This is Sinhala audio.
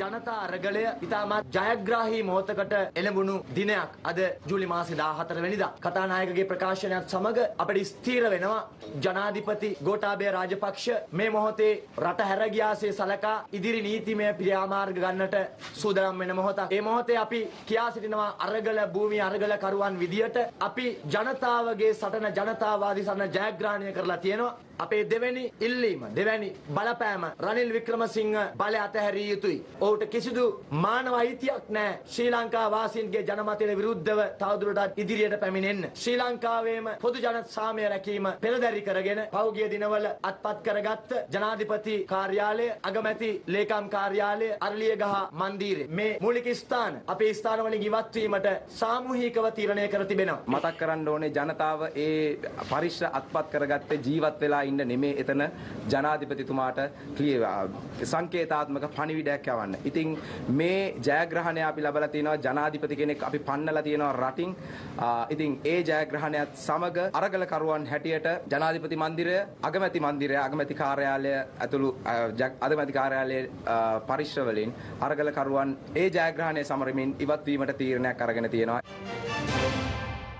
जनता अरगलय इतामा जयग्राही මොහොතකට එළඹුණු දිනයක් අද ජූලි මාසේ 14 වෙනිදා කතානායකගේ ප්‍රකාශනයත් සමග අපිට ස්ථීර වෙනවා ජනාධිපති ගෝඨාභය රාජපක්ෂ මේ මොහොතේ රට හැර ගියාසේ සලකා ඉදිරි නීතිමය ක්‍රියාමාර්ග ගන්නට සූදානම් වෙන මොහොතක්. මේ මොහොතේ අපි කියා සිටිනවා අරගල භූමිය අරගල කරුවන් විදියට අපි ජනතාවගේ සටන ජනතාවාදී සටන ජයග්‍රහණය කරලා තියෙනවා. අපේ දෙවැනි ඉල්ලීම දෙවැනි බලපෑම රනිල් වික්‍රමසිංහ බලය අතහැරිය යුතුයි. ඔහුට කිසිදු මානව අයිතියක් නැහැ. ශ්‍රී ලංකා වාසීන්ගේ ජනමතයට විරුද්ධව තවදුරටත් ඉදිරියට පැමිණෙන්න. ශ්‍රී ලංකාවේම පොදු ජන සාමය රැකීම පෙරදරි කරගෙන පෞගිය දිනවල අත්පත් කරගත් ජනාධිපති කාර්යාලය, අගමැති ලේකම් කාර්යාලය, අරලියගහ මන්දිරය මේ මූලික ස්ථාන අපේ ස්ථානවලින් ඉවත් වීමට සාමූහිකව තීරණය කර තිබෙනවා. මතක් කරන්න ඕනේ ජනතාව ඒ පරිශ්‍ර අත්පත් කරගත්තේ ජීවත් වෙලා ඉන්න නෙමේ. එතන ජනාධිපතිතුමාට සංකේතාත්මක පණිවිඩයක් යවන්න. ඉතින් මේ ජයග්‍රහණය අපි ලබලා තිනවා ජනාධිපති කෙනෙක් අපි පන්නලා තිනවා රටින්. ඉතින් ඒ ජයග්‍රහණයත් සමග අරගල කරුවන් හැටියට ජනාධිපති මන්දිරය, අගමැති මන්දිරය, අගමැති කාර්යාලය ඇතුළු අගමැති කාර්යාලයේ පරිශ්‍රවලින් අරගල කරුවන් ඒ ජයග්‍රහණය සමරමින් ඉවත් වීමට තීරණයක් අරගෙන තියෙනවා.